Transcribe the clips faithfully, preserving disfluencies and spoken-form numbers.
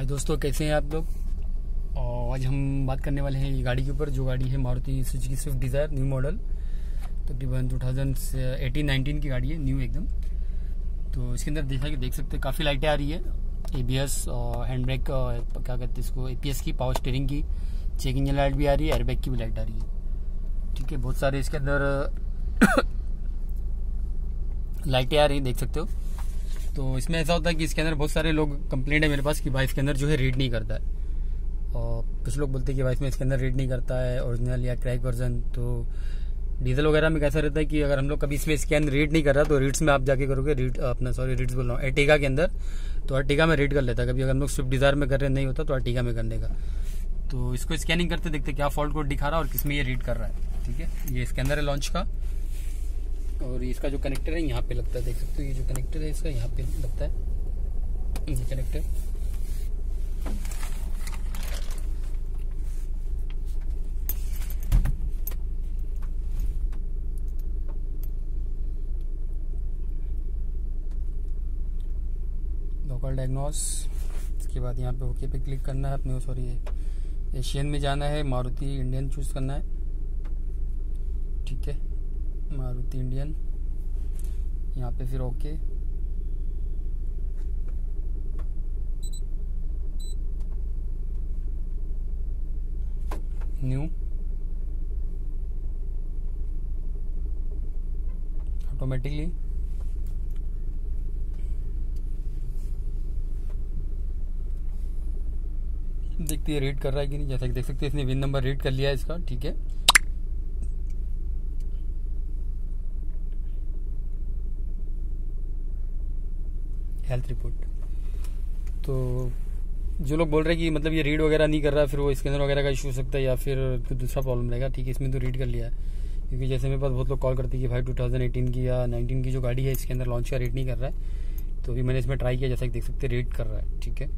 हाय दोस्तों, कैसे हैं आप लोग। और आज हम बात करने वाले हैं ये गाड़ी के ऊपर, जो गाड़ी है Maruti Suzuki Swift Dzire new model, तकरीबन टू थाउजेंड एटीन नाइनटीन की गाड़ी है, न्यू एकदम। तो इसके अंदर देखा कि देख सकते हैं काफ़ी लाइटें आ रही है, एबीएस और हैंड ब्रेक, क्या कहते हैं इसको, एपीएस की, पावर स्टीयरिंग की, चेक इंजन लाइट भी आ रही है, एयरबैग की भी लाइट आ रही है। ठीक है, बहुत सारे इसके अंदर लाइटें आ रही है, देख सकते हो। तो इसमें ऐसा होता है कि इसके अंदर बहुत सारे लोग कंप्लेंट है मेरे पास कि भाई इसके अंदर जो है रीड नहीं करता है, और कुछ लोग बोलते हैं कि भाई इसमें इसके अंदर रीड नहीं करता है ओरिजिनल या क्रैक वर्जन। तो डीजल वगैरह में कैसा रहता है कि अगर हम लोग कभी इसमें इसके अंदर रीड नहीं कर रहा तो रीड्स में आप जाके करोगे, रीड अपना सॉरी रीड्स बोल रहा हूँ, अर्टिगा के अंदर, तो अर्टिगा में रीड कर लेता है कभी। अगर हम लोग स्विफ्ट डिज़ायर में कर रहे नहीं होता तो अर्टिगा में करने का। तो इसको स्कैनिंग करते देखते क्या फॉल्ट कोड दिखा रहा है और किसमें ये रीड कर रहा है। ठीक है, ये इसके अंदर है लॉन्च का, और इसका जो कनेक्टर है यहाँ पे लगता है, देख सकते हो ये जो कनेक्टर है इसका यहाँ पे लगता है, ये कनेक्टर। लोकल डायग्नोस, इसके बाद यहाँ पे ओके पे क्लिक करना है अपने, सॉरी एशियन में जाना है, मारुति इंडियन चूज करना है। ठीक है, मारुति इंडियन, यहाँ पे फिर ओके। न्यू ऑटोमेटिकली देखती है रीड कर रहा है कि नहीं, जैसा कि देख सकते हैं इसने विन नंबर रीड कर लिया है इसका। ठीक है, हेल्थ रिपोर्ट। तो जो लोग बोल रहे हैं कि मतलब ये रीड वगैरह नहीं कर रहा है, फिर वो स्कैनर वगैरह का इशू हो सकता है या फिर तो दूसरा प्रॉब्लम रहेगा। ठीक है, इसमें तो रीड कर लिया है, क्योंकि जैसे मेरे पास बहुत लोग कॉल करते हैं कि भाई टू थाउजेंड एटीन की या नाइनटीन की जो गाड़ी है इसके अंदर लॉन्च का रीड नहीं कर रहा है। तो अभी मैंने इसमें ट्राई किया, जैसा कि देख सकते हैं रीड कर रहा है। ठीक है,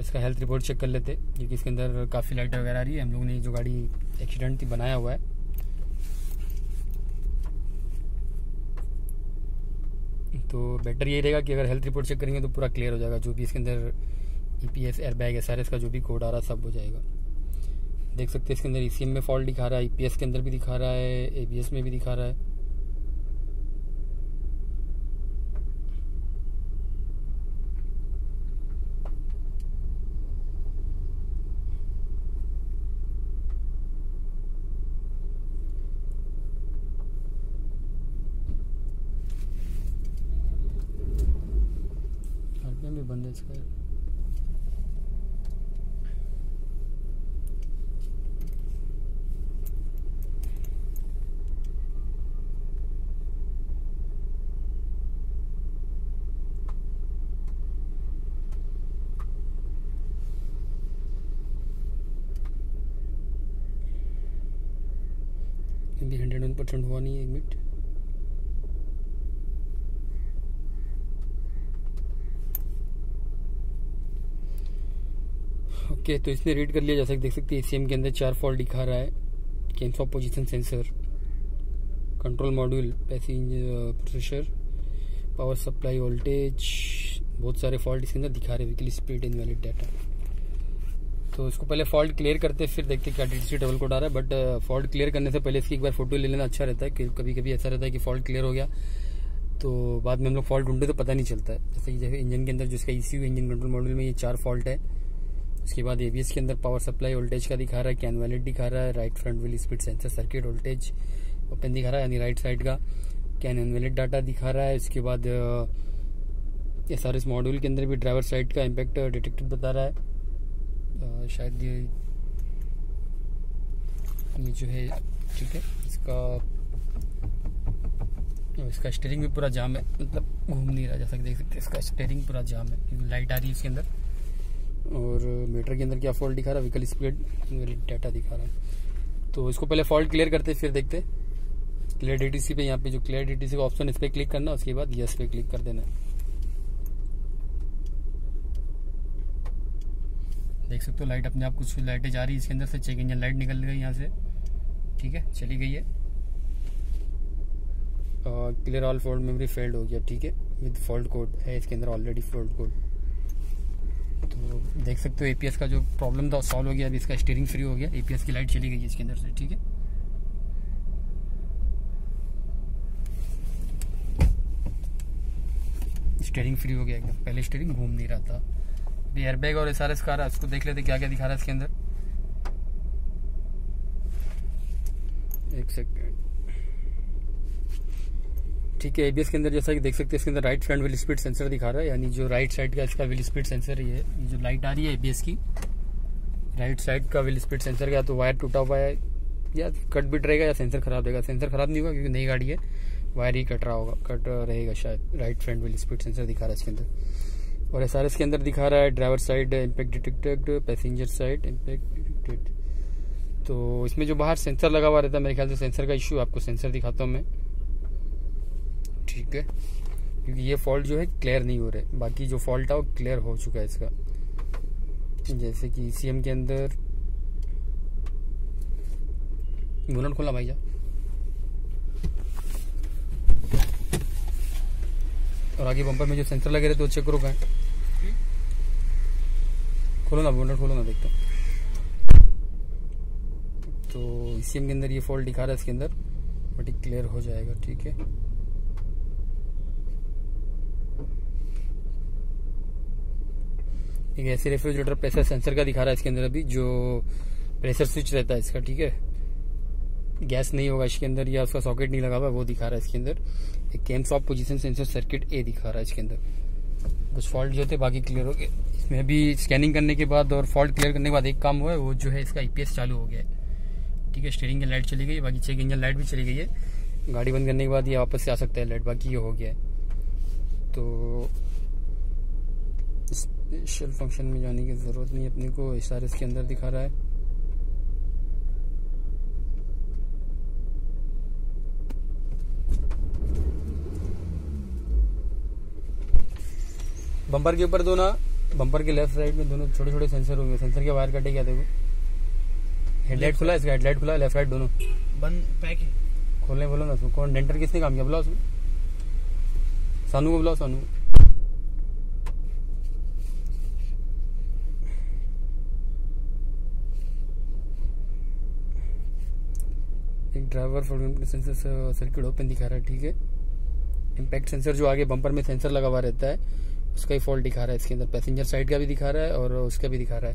इसका हेल्थ रिपोर्ट चेक कर लेते, क्योंकि इसके अंदर काफ़ी लाइट वगैरह आ रही है। हम लोगों ने जो गाड़ी एक्सीडेंट थी बनाया हुआ है, तो बेटर ये रहेगा कि अगर हेल्थ रिपोर्ट चेक करेंगे तो पूरा क्लियर हो जाएगा, जो भी इसके अंदर ईपीएस, एयरबैग, एसआरएस का जो भी कोड आ रहा है सब हो जाएगा। देख सकते हैं इसके अंदर ईसीएम में फॉल्ट दिखा रहा है, ईपीएस के अंदर भी दिखा रहा है, एबीएस में भी दिखा रहा है। बंद है इसका, अभी हंड्रेड वन परसेंट हुआ नहीं है, एक मिनट। ओके okay, तो इसने रीड कर लिया, जैसा कि देख सकते हैं ईसीएम के अंदर चार फॉल्ट दिखा रहा है, camshaft position sensor, control module, passenger processor, power supply, voltage, बहुत सारे फॉल्ट इसके अंदर दिखा रहे हैं, वीकली स्पीड, इनवैलिड डाटा। तो इसको पहले फॉल्ट क्लियर करते फिर देखते क्या डीटीसी डबल कोड आ रहा है। बट फॉल्ट क्लियर करने से पहले इसकी एक बार फोटो ले लेना अच्छा रहता है, कि कभी कभी ऐसा रहता है कि फॉल्ट क्लियर हो गया तो बाद में हम लोग फॉल्ट ढूंढे तो पता नहीं चलता है। जैसे कि इंजन के अंदर जिसका ईसीयू, इंजन कंट्रोल मॉड्यूल में ये चार फॉल्ट है। उसके बाद एबीएस के अंदर पावर सप्लाई, वोल्टेज का दिखा रहा है, कैन वैलिड दिखा रहा है, right front wheel speed sensor, circuit voltage open दिखा रहा है, यानी राइट साइड का कैन वैलिड डाटा दिखा रहा है। उसके बाद एसआरएस मॉड्यूल के अंदर भी ड्राइवर साइड का इम्पैक्ट डिटेक्टेड बता रहा है, शायद ये ये जो है। ठीक है, इसका इसका स्टीयरिंग भी पूरा जाम है, मतलब घूम नहीं रहा, जैसा कि देख सकते हैं इसका स्टीयरिंग पूरा जाम है क्योंकि लाइट आ रही है इसके अंदर। और मीटर के अंदर क्या फॉल्ट दिखा रहा है, व्हीकल स्पीड, डाटा दिखा रहा है। तो इसको पहले फॉल्ट क्लियर करते फिर देखते। क्लियर डीटीसी पे, यहाँ पे जो क्लियर डीटीसी का ऑप्शन, इस पर क्लिक करना, उसके बाद यस पे क्लिक कर देना। देख सकते हो लाइट अपने आप, कुछ लाइटें जा रही है इसके अंदर से, चेक इंजन लाइट निकल गई यहाँ से। ठीक है, चली गई है। Clear all fault memory failed हो गया। ठीक है, विद फॉल्ट कोड है इसके अंदर ऑलरेडी, फॉल्ट कोड। तो देख सकते हो एपीएस का जो प्रॉब्लम था सॉल्व हो गया। अभी इसका स्टीयरिंग फ्री हो गया, एपीएस की लाइट चली गई इसके अंदर से, ठीक है। स्टीयरिंग फ्री हो गया एकदम, पहले स्टीयरिंग घूम नहीं रहा था। अभी एयरबैग और एसआरएस का आ रहा है, उसको देख लेते क्या क्या दिखा रहा है इसके अंदर, एक सेकेंड। ठीक है, एबीएस के अंदर जैसा कि देख सकते हैं इसके अंदर right front wheel speed sensor दिखा रहा है, यानी जो राइट साइड का इसका व्हील स्पीड सेंसर ही है। ये जो लाइट आ रही है एबीएस की, राइट साइड का व्हील स्पीड सेंसर का तो वायर टूटा हुआ है या कट बिट रहेगा या सेंसर खराब रहेगा। सेंसर खराब नहीं होगा क्योंकि नई गाड़ी है, वायर ही कट रहा होगा, कट रहेगा शायद। Right front wheel speed sensor दिखा रहा है इसके अंदर। और एसआरएस के अंदर दिखा रहा है driver side impact detected, passenger side impact detected. तो इसमें जो बाहर सेंसर लगा हुआ रहता है, मेरे ख्याल से सेंसर का इश्यू, आपको सेंसर दिखाता हूँ मैं, ठीक है, क्योंकि ये फॉल्ट जो है क्लियर नहीं हो रहा है। बाकी जो फॉल्ट था वो क्लियर हो चुका है इसका, जैसे कि ईसीएम के अंदर। बोनट खोला भाई जा। और आगे बम्पर में जो सेंसर लगे रहे तो चेक करो कहाँ है, खोलो ना बोनट, खोलो ना, देखता हूँ। तो ईसीएम के अंदर ये फॉल्ट दिखा रहा है इसके अंदर, बट ये क्लियर हो जाएगा, ठीक है। एक ऐसे रेफ्रिजरेटर प्रेशर सेंसर का दिखा रहा है इसके अंदर, अभी जो प्रेशर स्विच रहता है इसका, ठीक है। गैस नहीं होगा इसके अंदर या उसका सॉकेट नहीं लगा हुआ, वो दिखा रहा है इसके अंदर। एक camshaft position sensor circuit A दिखा रहा है इसके अंदर। कुछ फॉल्ट जो थे बाकी क्लियर हो गए इसमें। अभी स्कैनिंग करने के बाद और फॉल्ट क्लियर करने के बाद एक काम हुआ है, वो जो है इसका आईपीएस चालू हो गया है, ठीक है। स्टीयरिंग लाइट चली गई, बाकी चेक इंजन लाइट भी चली गई है। गाड़ी बंद करने के बाद ये वापस से आ सकता है लाइट, बाकी ये हो गया है। तो स्पेशल फंक्शन में जाने की जरूरत नहीं अपने को। एसआरएस के अंदर दिखा रहा है बम्पर के ऊपर दो ना, बम्पर के लेफ्ट साइड में दोनों छोटे छोटे सेंसर होंगे, सेंसर के वायर कटे क्या देखो। हेडलाइट खुला है इसका, हेडलाइट खुला, लेफ्ट राइट दोनों बंद, पैक है। खोलने बोलो ना उसको, कौन डेंटर किसने काम किया, बुलाओ उसको, सानू को बुलाओ, सानू। एक driver fault sensor circuit open दिखा रहा है, ठीक है। इम्पैक्ट सेंसर जो आगे बम्पर में सेंसर लगा हुआ रहता है उसका ही फॉल्ट दिखा रहा है इसके अंदर। पैसेंजर साइड का भी दिखा रहा है और उसका भी दिखा रहा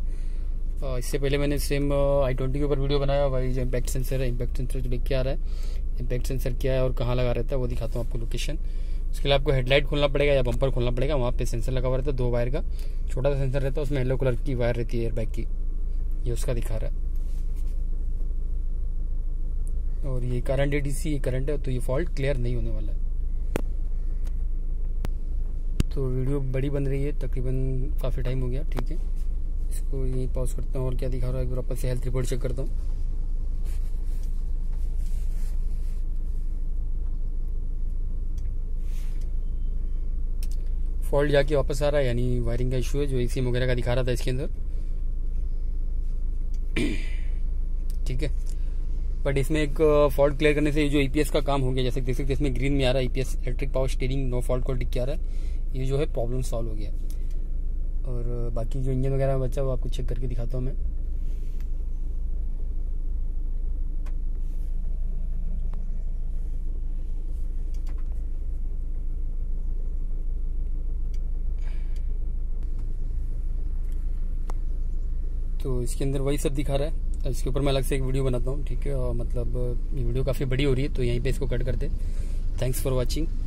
है। इससे पहले मैंने सेम आई ट्वेंटी के ऊपर वीडियो बनाया, भाई जो इम्पैक्ट सेंसर है, इम्पैक्ट सेंसर जो लेके आ रहा है, इम्पैक्ट सेंसर क्या है और कहाँ लगा रहता है वो दिखाता हूँ आपको लोकेशन। उसके लिए आपको हेडलाइट खोलना पड़ेगा या बम्पर खोलना पड़ेगा, वहाँ पे सेंसर लगा हुआ रहता है, दो वायर का छोटा सा सेंसर रहता है, उसमें येलो कलर की वायर रहती है एयरबैग की, ये उसका दिखा रहा है। और ये करंट डीटीसी, ये करंट है, तो ये फॉल्ट क्लियर नहीं होने वाला है। तो वीडियो बड़ी बन रही है, तकरीबन काफ़ी टाइम हो गया, ठीक है। इसको यहीं पॉज करता हूँ और क्या दिखा रहा है, वापस से हेल्थ रिपोर्ट चेक करता हूँ। फॉल्ट जाके वापस आ रहा है, यानी वायरिंग का इशू है जो ईसीएम वगैरह का दिखा रहा था इसके अंदर, ठीक है। बट इसमें एक फॉल्ट क्लियर करने से जो ईपीएस का काम हो गया, जैसे देख सकते इसमें ग्रीन में आ रहा है EPS, electric power steering no fault call टिक के आ रहा है, ये जो है प्रॉब्लम सॉल्व हो गया। और बाकी जो इंजन वगैरह बचा वो आपको चेक करके दिखाता हूँ मैं। तो इसके अंदर वही सब दिखा रहा है, इसके ऊपर मैं अलग से एक वीडियो बनाता हूँ, ठीक है। और मतलब ये वीडियो काफ़ी बड़ी हो रही है तो यहीं पे इसको कट करते। Thanks for watching.